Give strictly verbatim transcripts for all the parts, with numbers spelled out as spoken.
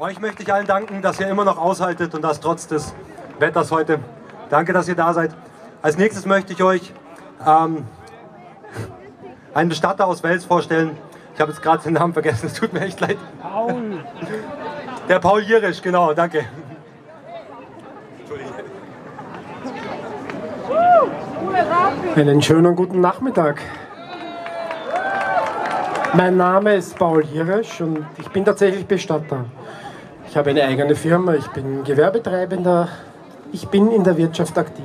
Euch möchte ich allen danken, dass ihr immer noch aushaltet und das trotz des Wetters heute. Danke, dass ihr da seid. Als nächstes möchte ich euch ähm, einen Bestatter aus Wels vorstellen. Ich habe jetzt gerade den Namen vergessen, es tut mir echt leid. Paul. Der Paul Jiresch, genau, danke. Entschuldigung. Einen schönen guten Nachmittag. Mein Name ist Paul Jiresch und ich bin tatsächlich Bestatter. Ich habe eine eigene Firma, ich bin Gewerbetreibender, ich bin in der Wirtschaft aktiv.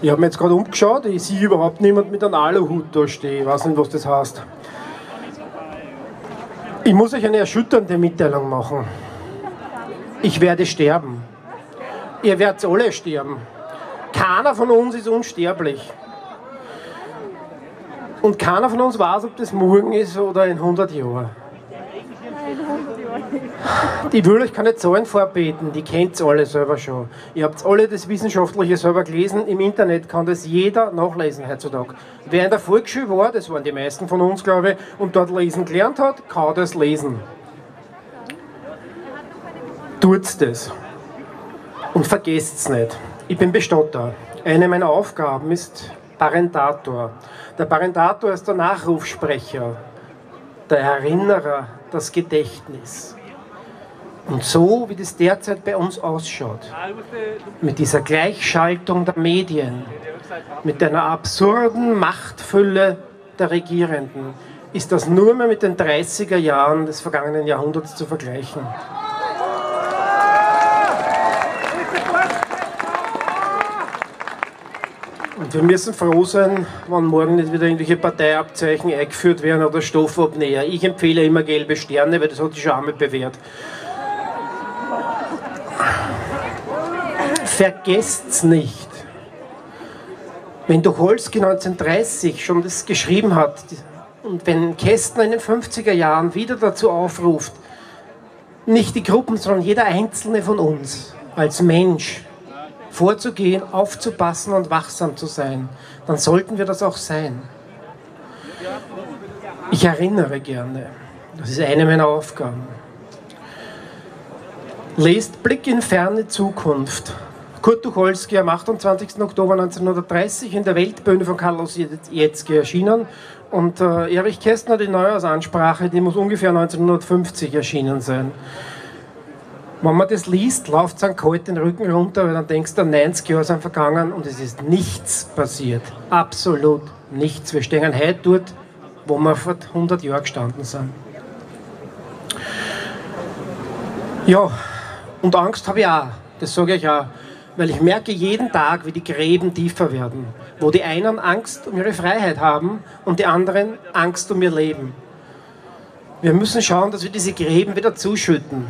Ich habe mir jetzt gerade umgeschaut, ich sehe überhaupt niemanden mit einem Aluhut da stehen, ich weiß nicht, was das heißt. Ich muss euch eine erschütternde Mitteilung machen. Ich werde sterben. Ihr werdet alle sterben. Keiner von uns ist unsterblich. Und keiner von uns weiß, ob das morgen ist oder in hundert Jahren. Die will euch keine Zahlen vorbeten, die kennt es alle selber schon. Ihr habt alle das Wissenschaftliche selber gelesen, im Internet kann das jeder nachlesen heutzutage. Wer in der Volksschule war, das waren die meisten von uns, glaube ich, und dort lesen gelernt hat, kann das lesen. Tut's das. Und vergesst's nicht. Ich bin Bestatter. Eine meiner Aufgaben ist Parentator. Der Parentator ist der Nachrufsprecher, der Erinnerer, das Gedächtnis. Und so, wie das derzeit bei uns ausschaut, mit dieser Gleichschaltung der Medien, mit einer absurden Machtfülle der Regierenden, ist das nur mehr mit den dreißiger Jahren des vergangenen Jahrhunderts zu vergleichen. Und wir müssen froh sein, wenn morgen nicht wieder irgendwelche Parteiabzeichen eingeführt werden oder Stoffabnäher. Ich empfehle immer gelbe Sterne, weil das hat die Scham bewährt. Vergesst's nicht. Wenn Tucholsky neunzehnhundertdreißig schon das geschrieben hat und wenn Kästner in den fünfziger Jahren wieder dazu aufruft, nicht die Gruppen, sondern jeder Einzelne von uns als Mensch vorzugehen, aufzupassen und wachsam zu sein, dann sollten wir das auch sein. Ich erinnere gerne. Das ist eine meiner Aufgaben. Lest Blick in ferne Zukunft. Kurt Tucholsky, am achtundzwanzigsten Oktober neunzehnhundertdreißig in der Weltbühne von Carlos Jetzki erschienen. Und äh, Erich Kästner, die Neujahrsansprache, die muss ungefähr neunzehnhundertfünfzig erschienen sein. Wenn man das liest, läuft es einem kalt den Rücken runter, weil dann denkst du, neunzig Jahre sind vergangen und es ist nichts passiert. Absolut nichts. Wir stehen heute dort, wo wir vor hundert Jahren gestanden sind. Ja, und Angst habe ich auch. Das sage ich auch. Weil ich merke jeden Tag, wie die Gräben tiefer werden. Wo die einen Angst um ihre Freiheit haben und die anderen Angst um ihr Leben. Wir müssen schauen, dass wir diese Gräben wieder zuschütten.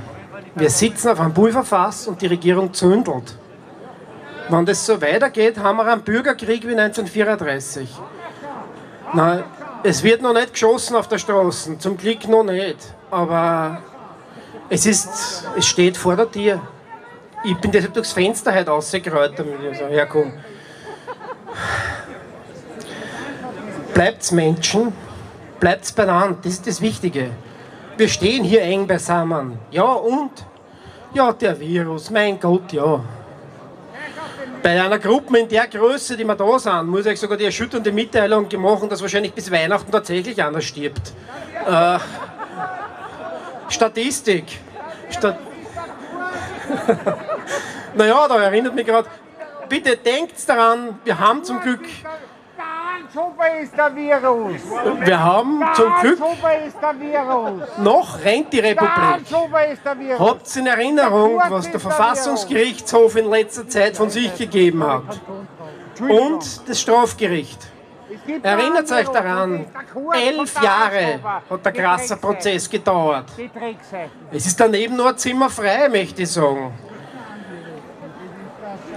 Wir sitzen auf einem Pulverfass und die Regierung zündelt. Wenn das so weitergeht, haben wir einen Bürgerkrieg wie neunzehnhundertvierunddreißig. Nein, es wird noch nicht geschossen auf der Straße, zum Glück noch nicht. Aber es, ist, es steht vor der Tür. Ich bin deshalb durchs Fenster heute rausgekraut, damit ich so herkomme. Bleibt's Menschen, bleibt's beieinander, das ist das Wichtige. Wir stehen hier eng beisammen. Ja, und? Ja, der Virus, mein Gott, ja. Bei einer Gruppe in der Größe, die wir da sind, muss ich sogar die erschütternde Mitteilung machen, dass wahrscheinlich bis Weihnachten tatsächlich einer stirbt. Äh, Statistik. Stat naja, da erinnert mich gerade. Bitte denkt daran, wir haben zum Glück... Super ist der Virus. Wir haben zum Glück noch rennt die Republik. Habt ihr in Erinnerung, was der Verfassungsgerichtshof in letzter Zeit von sich gegeben hat? Und das Strafgericht. Erinnert euch daran, elf Jahre hat der krasse Prozess gedauert. Es ist daneben nur ein Zimmer frei, möchte ich sagen.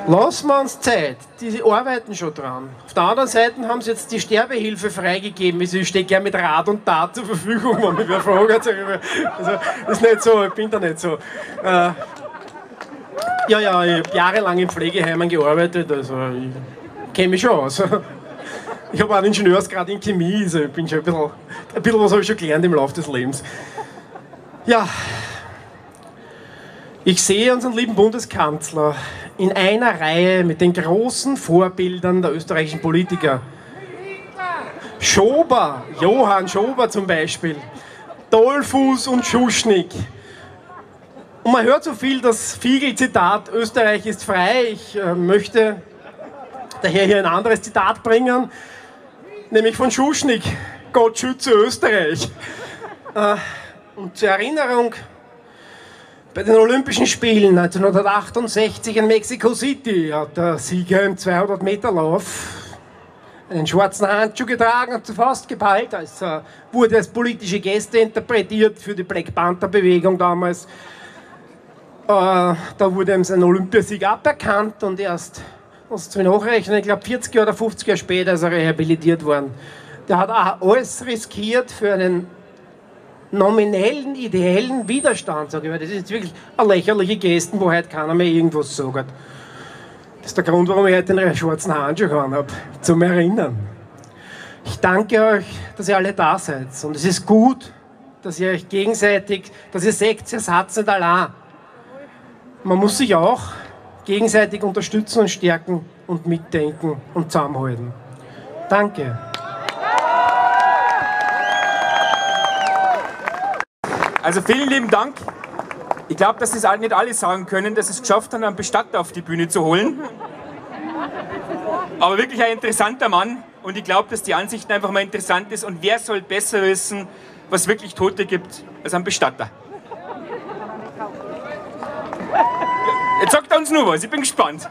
Lassen wir uns Zeit, die arbeiten schon dran. Auf der anderen Seite haben sie jetzt die Sterbehilfe freigegeben. Ich stehe gerne mit Rat und Tat zur Verfügung, wenn mich wer fragt. Also, das ist nicht so, ich bin da nicht so. Äh, ja, ja, ich habe jahrelang in Pflegeheimen gearbeitet, also ich kenne mich schon aus. Ich habe einen Ingenieursgrad in Chemie, also ich bin schon ein bisschen, ein bisschen was habe ich schon gelernt im Laufe des Lebens. Ja, Ich sehe unseren lieben Bundeskanzler in einer Reihe mit den großen Vorbildern der österreichischen Politiker. Schober, Johann Schober zum Beispiel, Dollfuß und Schuschnigg. Und man hört so viel das Fiegel-Zitat, Österreich ist frei. Ich äh, möchte daher hier ein anderes Zitat bringen, nämlich von Schuschnigg, Gott schütze Österreich. Äh, und zur Erinnerung, bei den Olympischen Spielen neunzehnhundertachtundsechzig in Mexico City hat der Sieger im zweihundert Meter Lauf einen schwarzen Handschuh getragen und zur Faust geballt. Es äh, wurde als politische Geste interpretiert für die Black Panther Bewegung damals. Uh, da wurde ihm sein Olympiasieg aberkannt und erst, muss ich nachrechnen, ich glaube vierzig oder fünfzig Jahre später ist er rehabilitiert worden. Der hat auch alles riskiert für einen nominellen, ideellen Widerstand. Sag ich mal. Das ist wirklich eine lächerliche Geste, wo heute keiner mehr irgendwas sagt. Das ist der Grund, warum ich heute den schwarzen Handschuh habe, zum Erinnern. Ich danke euch, dass ihr alle da seid. Und es ist gut, dass ihr euch gegenseitig, dass ihr seht, ihr seid nicht allein. Man muss sich auch gegenseitig unterstützen und stärken und mitdenken und zusammenhalten. Danke. Also vielen lieben Dank. Ich glaube, dass das nicht alle sagen können, dass es geschafft haben, einen Bestatter auf die Bühne zu holen. Aber wirklich ein interessanter Mann. Und ich glaube, dass die Ansichten einfach mal interessant ist. Und wer soll besser wissen, was wirklich Tote gibt, als ein Bestatter? Jetzt sagt er uns nur was, ich bin gespannt.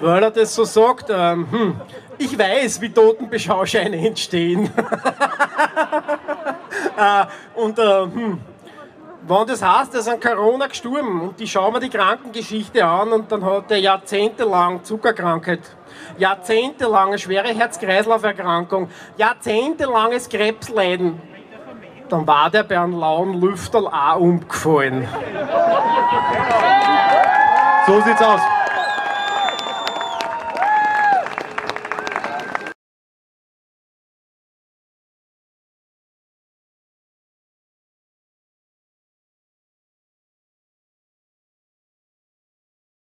Weil er das so sagt, ähm, hm, ich weiß, wie Totenbeschauscheine entstehen. äh, und äh, hm, wenn das heißt, er ist an Corona gestorben und ich schaue mir die Krankengeschichte an und dann hat er jahrzehntelang Zuckerkrankheit, jahrzehntelange schwere Herz-Kreislauf-Erkrankung, jahrzehntelanges Krebsleiden. Dann war der bei einem lauen Lüfterl auch umgefallen. So sieht's aus.